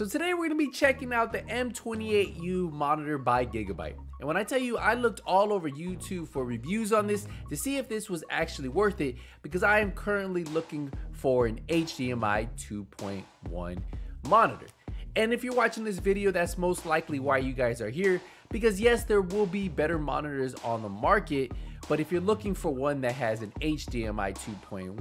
So today we're going to be checking out the M28U monitor by Gigabyte. And when I tell you, I looked all over YouTube for reviews on this to see if this was actually worth it, because I am currently looking for an HDMI 2.1 monitor. And if you're watching this video, that's most likely why you guys are here, because yes, there will be better monitors on the market, but if you're looking for one that has an HDMI 2.1,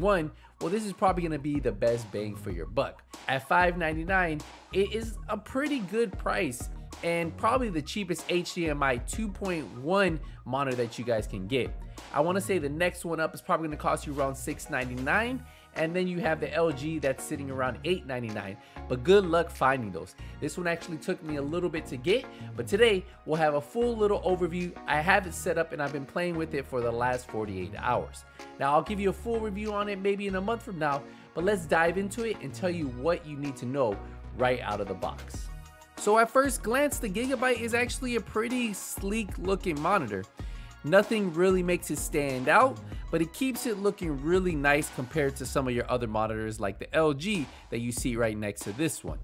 well, this is probably gonna be the best bang for your buck. At $599, it is a pretty good price and probably the cheapest HDMI 2.1 monitor that you guys can get. I wanna say the next one up is probably gonna cost you around $699, and then you have the LG that's sitting around $899, but good luck finding those. This one actually took me a little bit to get, but today we'll have a full little overview. I have it set up and I've been playing with it for the last 48 hours. Now I'll give you a full review on it maybe in a month from now, but let's dive into it and tell you what you need to know right out of the box. So at first glance, the Gigabyte is actually a pretty sleek looking monitor. Nothing really makes it stand out, but it keeps it looking really nice compared to some of your other monitors like the LG that you see right next to this one.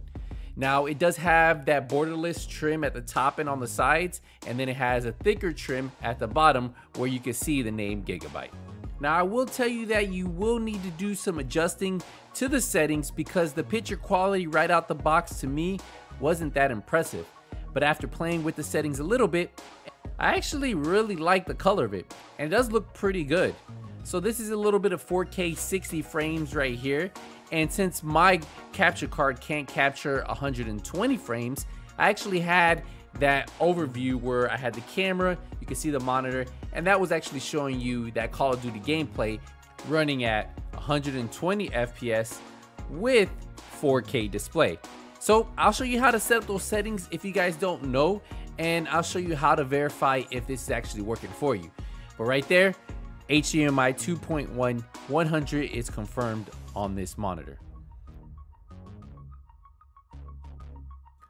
Now it does have that borderless trim at the top and on the sides, and then it has a thicker trim at the bottom where you can see the name Gigabyte. Now I will tell you that you will need to do some adjusting to the settings, because the picture quality right out the box to me wasn't that impressive. But after playing with the settings a little bit, I actually really like the color of it, and it does look pretty good. So this is a little bit of 4K 60 frames right here, and since my capture card can't capture 120 frames, I actually had that overview where I had the camera, you can see the monitor, and that was actually showing you that Call of Duty gameplay running at 120 FPS with 4K display. So I'll show you how to set up those settings if you guys don't know, and I'll show you how to verify if this is actually working for you. But right there, HDMI 2.1 100 is confirmed on this monitor.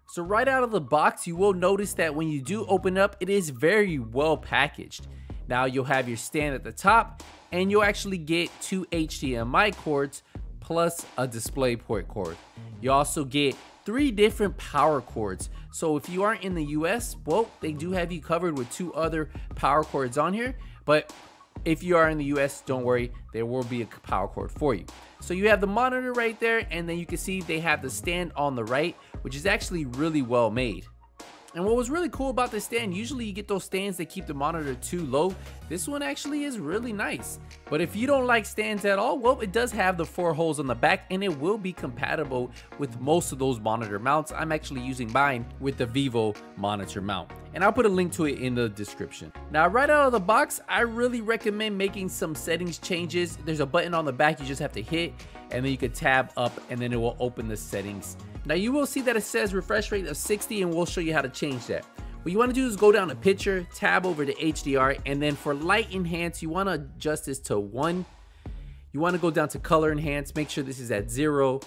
So right out of the box, you will notice that when you do open up, it is very well packaged. Now you'll have your stand at the top, and you'll actually get two HDMI cords plus a DisplayPort cord. You also get three different power cords. So if you aren't in the US, well, they do have you covered with two other power cords on here. But if you are in the US, don't worry, there will be a power cord for you. So you have the monitor right there, and then you can see they have the stand on the right, which is actually really well made. And what was really cool about this stand, usually you get those stands that keep the monitor too low. This one actually is really nice. But if you don't like stands at all, well, it does have the four holes on the back, and it will be compatible with most of those monitor mounts. I'm actually using mine with the Vivo monitor mount, and I'll put a link to it in the description. Now, right out of the box, I really recommend making some settings changes. There's a button on the back you just have to hit, and then you can tab up, and then it will open the settings. Now you will see that it says refresh rate of 60, and we'll show you how to change that. What you want to do is go down to picture, tab over to HDR, and then for light enhance, you want to adjust this to 1. You want to go down to color enhance, make sure this is at 0.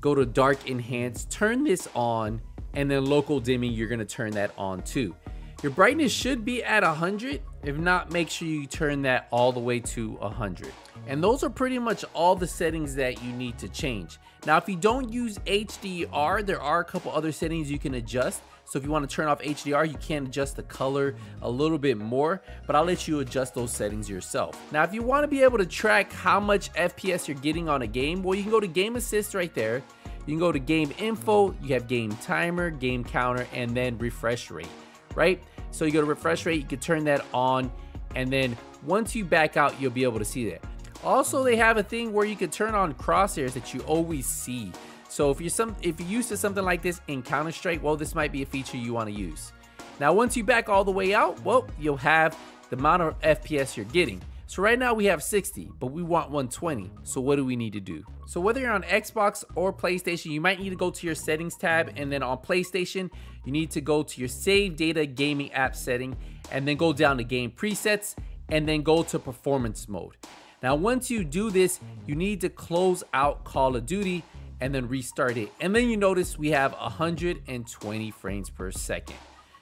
Go to dark enhance, turn this on, and then local dimming, you're going to turn that on too. Your brightness should be at 100. If not, make sure you turn that all the way to 100. And those are pretty much all the settings that you need to change. Now, if you don't use HDR, there are a couple other settings you can adjust. So if you want to turn off HDR, you can adjust the color a little bit more, but I'll let you adjust those settings yourself. Now, if you want to be able to track how much FPS you're getting on a game, well, you can go to Game Assist right there. You can go to Game Info, you have Game Timer, Game Counter, and then Refresh Rate, right? So you go to refresh rate, you can turn that on, and then once you back out, you'll be able to see that. Also, they have a thing where you can turn on crosshairs that you always see. So if you're used to something like this in Counter-Strike, well, this might be a feature you want to use. Now, once you back all the way out, well, you'll have the amount of FPS you're getting. So right now we have 60, but we want 120. So what do we need to do? So whether you're on Xbox or PlayStation, you might need to go to your settings tab, and then on PlayStation, you need to go to your save data gaming app setting, and then go down to game presets, and then go to performance mode. Now, once you do this, you need to close out Call of Duty and then restart it. And then you notice we have 120 frames per second.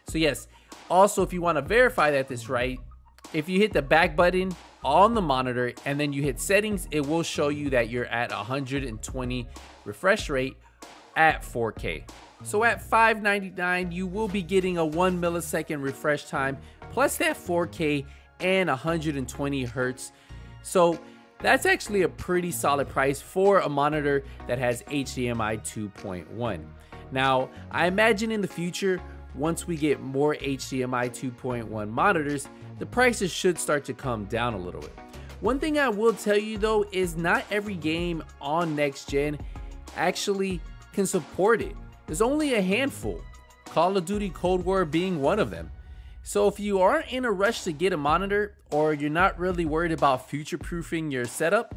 So yes, also if you want to verify that this is right, if you hit the back button on the monitor and then you hit settings, it will show you that you're at 120 refresh rate at 4K. So at $5.99, you will be getting a 1 millisecond refresh time, plus that 4K and 120 hertz. So that's actually a pretty solid price for a monitor that has HDMI 2.1. Now, I imagine in the future, once we get more HDMI 2.1 monitors, the prices should start to come down a little bit. One thing I will tell you though is not every game on next gen actually can support it. There's only a handful, Call of Duty Cold War being one of them. So if you aren't in a rush to get a monitor, or you're not really worried about future-proofing your setup,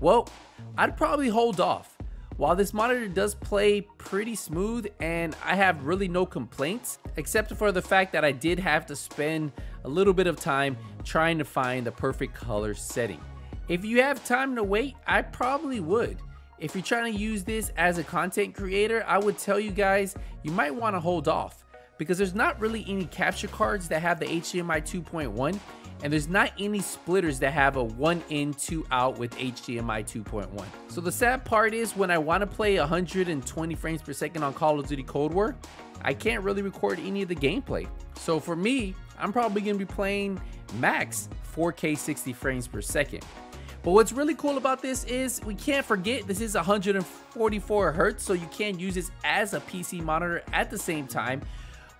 well, I'd probably hold off. While this monitor does play pretty smooth and I have really no complaints, except for the fact that I did have to spend a little bit of time trying to find the perfect color setting. If you have time to wait, I probably would. If you're trying to use this as a content creator, I would tell you guys, you might want to hold off, because there's not really any capture cards that have the HDMI 2.1, and there's not any splitters that have a 1 in, 2 out with HDMI 2.1. So the sad part is, when I want to play 120 frames per second on Call of Duty Cold War, I can't really record any of the gameplay. So for me, I'm probably going to be playing max 4K 60 frames per second. But what's really cool about this is, we can't forget this is 144 hertz, so you can use this as a PC monitor at the same time,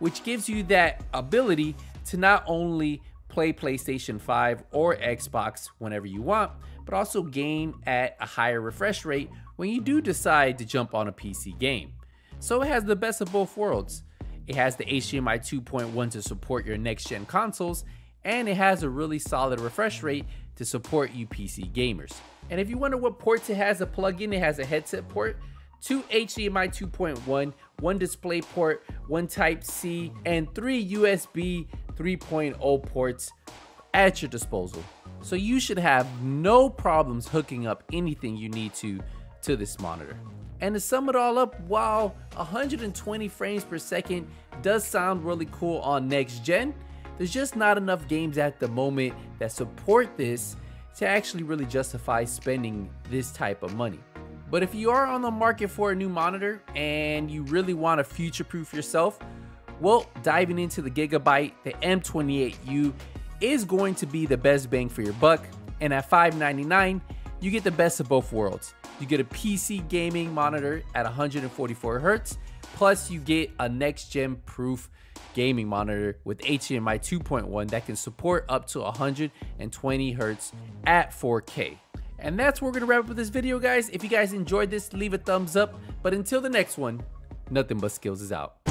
which gives you that ability to not only play PlayStation 5 or Xbox whenever you want, but also game at a higher refresh rate when you do decide to jump on a PC game. So it has the best of both worlds. It has the HDMI 2.1 to support your next-gen consoles, and it has a really solid refresh rate to support you PC gamers. And if you wonder what ports it has to plug in, it has a headset port, 2 HDMI 2.1, 1 DisplayPort, 1 Type-C, and 3 USB 3.0 ports at your disposal. So you should have no problems hooking up anything you need to this monitor. And to sum it all up, while 120 frames per second does sound really cool on next gen, there's just not enough games at the moment that support this to actually really justify spending this type of money. But if you are on the market for a new monitor and you really want to future-proof yourself, well, diving into the Gigabyte, the M28U is going to be the best bang for your buck. And at $5.99, you get the best of both worlds. You get a PC gaming monitor at 144 hertz, plus you get a next-gen proof gaming monitor with HDMI 2.1 that can support up to 120 hertz at 4K. And that's where we're gonna wrap up this video, guys. If you guys enjoyed this, leave a thumbs up. But until the next one, nothing but skills is out.